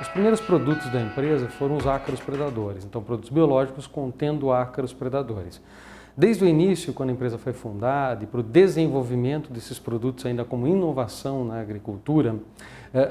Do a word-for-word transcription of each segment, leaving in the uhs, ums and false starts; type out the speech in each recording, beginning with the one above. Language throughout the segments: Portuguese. Os primeiros produtos da empresa foram os ácaros predadores, então produtos biológicos contendo ácaros predadores. Desde o início, quando a empresa foi fundada, e para o desenvolvimento desses produtos ainda como inovação na agricultura,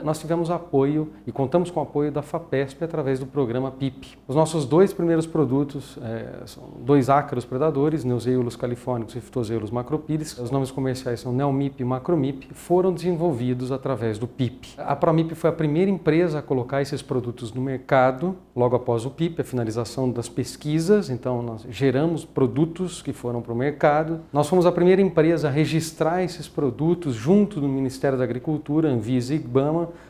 nós tivemos apoio e contamos com o apoio da FAPESP através do programa P I P. Os nossos dois primeiros produtos é, são dois ácaros predadores, Neoseiulus californicus e Phytoseiulus macropilus. Os nomes comerciais são Neomip e Macromip, foram desenvolvidos através do P I P. A Promip foi a primeira empresa a colocar esses produtos no mercado, logo após o P I P, a finalização das pesquisas, então nós geramos produtos que foram para o mercado. Nós fomos a primeira empresa a registrar esses produtos junto do Ministério da Agricultura, Anvisa e Igban,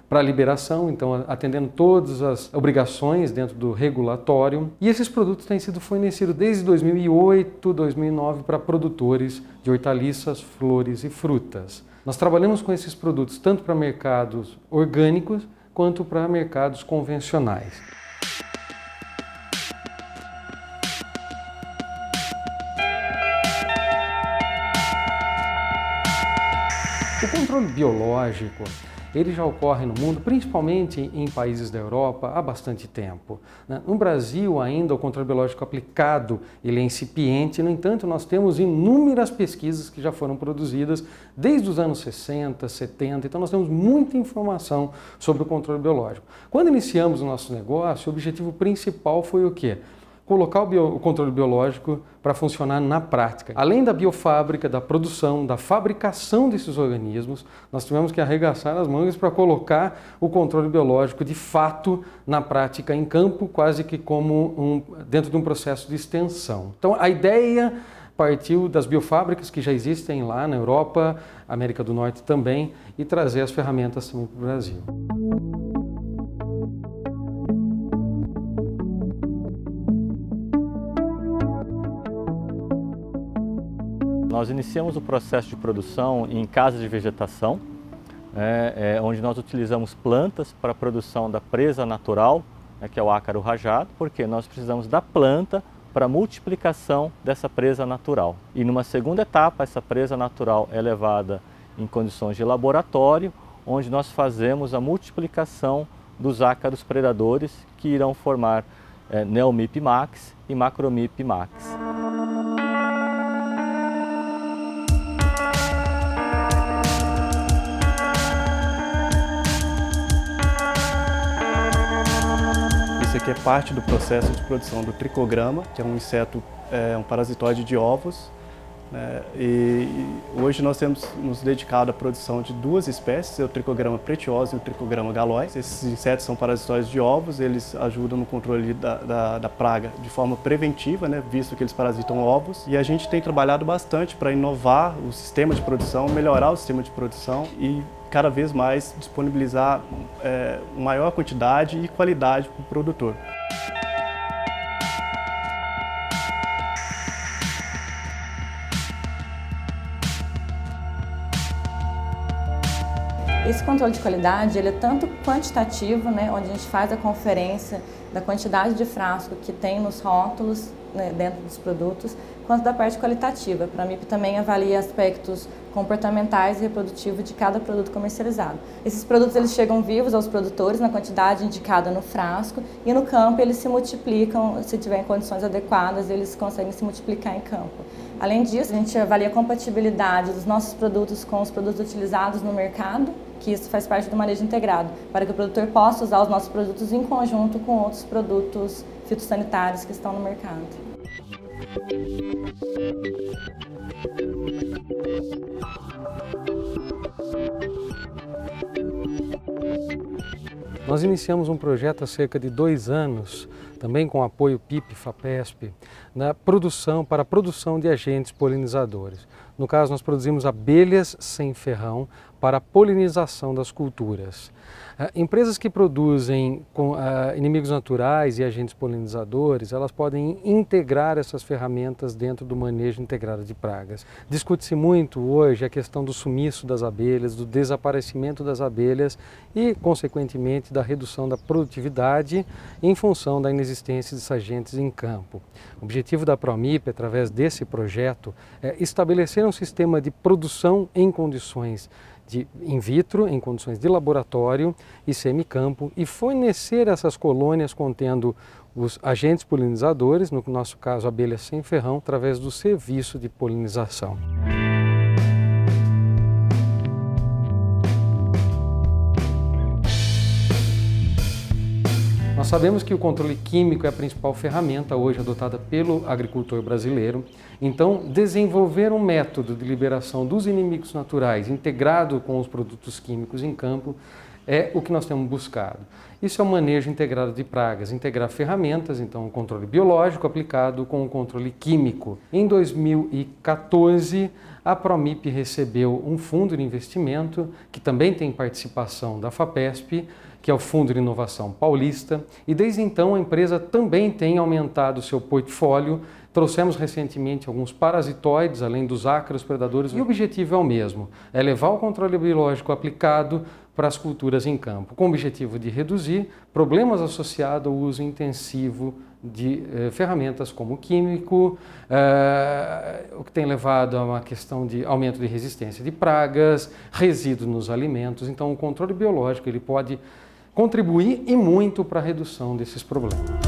para liberação, então atendendo todas as obrigações dentro do regulatório. E esses produtos têm sido fornecidos desde dois mil e oito, dois mil e nove para produtores de hortaliças, flores e frutas. Nós trabalhamos com esses produtos tanto para mercados orgânicos quanto para mercados convencionais. O controle biológico, ele já ocorre no mundo, principalmente em países da Europa, há bastante tempo. No Brasil, ainda, o controle biológico aplicado, ele é incipiente. No entanto, nós temos inúmeras pesquisas que já foram produzidas desde os anos sessenta, setenta. Então, nós temos muita informação sobre o controle biológico. Quando iniciamos o nosso negócio, o objetivo principal foi o quê? Colocar o, bio, o controle biológico para funcionar na prática. Além da biofábrica, da produção, da fabricação desses organismos, nós tivemos que arregaçar as mangas para colocar o controle biológico de fato na prática em campo, quase que como um, dentro de um processo de extensão. Então a ideia partiu das biofábricas que já existem lá na Europa, América do Norte também, e trazer as ferramentas também para o Brasil. Nós iniciamos o processo de produção em casas de vegetação, é, é, onde nós utilizamos plantas para a produção da presa natural, né, que é o ácaro rajado, porque nós precisamos da planta para a multiplicação dessa presa natural. E numa segunda etapa, essa presa natural é levada em condições de laboratório, onde nós fazemos a multiplicação dos ácaros predadores, que irão formar é, Neomip Max e Macromip Max. Que é parte do processo de produção do trichograma, que é um inseto, é, um parasitoide de ovos. Né? E, e hoje nós temos nos dedicado à produção de duas espécies, o trichograma pretiosum e o trichograma galois. Esses insetos são parasitoides de ovos, eles ajudam no controle da, da, da praga de forma preventiva, né? Visto que eles parasitam ovos. E a gente tem trabalhado bastante para inovar o sistema de produção, melhorar o sistema de produção e cada vez mais disponibilizar é, maior quantidade e qualidade para o produtor. Esse controle de qualidade ele é tanto quantitativo, né, onde a gente faz a conferência da quantidade de frasco que tem nos rótulos, né, dentro dos produtos, quanto da parte qualitativa. A Promip também avalia aspectos comportamentais e reprodutivos de cada produto comercializado. Esses produtos eles chegam vivos aos produtores na quantidade indicada no frasco e no campo eles se multiplicam, se tiver em condições adequadas, eles conseguem se multiplicar em campo. Além disso, a gente avalia a compatibilidade dos nossos produtos com os produtos utilizados no mercado, que isso faz parte do manejo integrado, para que o produtor possa usar os nossos produtos em conjunto com outros produtos fitossanitários que estão no mercado. Nós iniciamos um projeto há cerca de dois anos, também com apoio P I P, FAPESP, na produção, para a produção de agentes polinizadores. No caso, nós produzimos abelhas sem ferrão para a polinização das culturas. Empresas que produzem com, uh, inimigos naturais e agentes polinizadores, elas podem integrar essas ferramentas dentro do manejo integrado de pragas. Discute-se muito hoje a questão do sumiço das abelhas, do desaparecimento das abelhas e, consequentemente, da redução da produtividade em função da inexistência desses agentes em campo. O objetivo da Promip, através desse projeto, é estabelecer um sistema de produção em condições de in vitro, em condições de laboratório e semicampo, e fornecer essas colônias contendo os agentes polinizadores, no nosso caso abelhas sem ferrão, através do serviço de polinização. Nós sabemos que o controle químico é a principal ferramenta hoje adotada pelo agricultor brasileiro. Então, desenvolver um método de liberação dos inimigos naturais integrado com os produtos químicos em campo é o que nós temos buscado. Isso é o manejo integrado de pragas, integrar ferramentas, então o controle biológico aplicado com o controle químico. Em dois mil e quatorze, a Promip recebeu um fundo de investimento que também tem participação da FAPESP, que é o Fundo de Inovação Paulista, e desde então a empresa também tem aumentado o seu portfólio. Trouxemos recentemente alguns parasitoides, além dos ácaros predadores, e o objetivo é o mesmo, é levar o controle biológico aplicado para as culturas em campo, com o objetivo de reduzir problemas associados ao uso intensivo de eh, ferramentas como o químico, eh, o que tem levado a uma questão de aumento de resistência de pragas, resíduos nos alimentos. Então o controle biológico ele pode contribuir e muito para a redução desses problemas.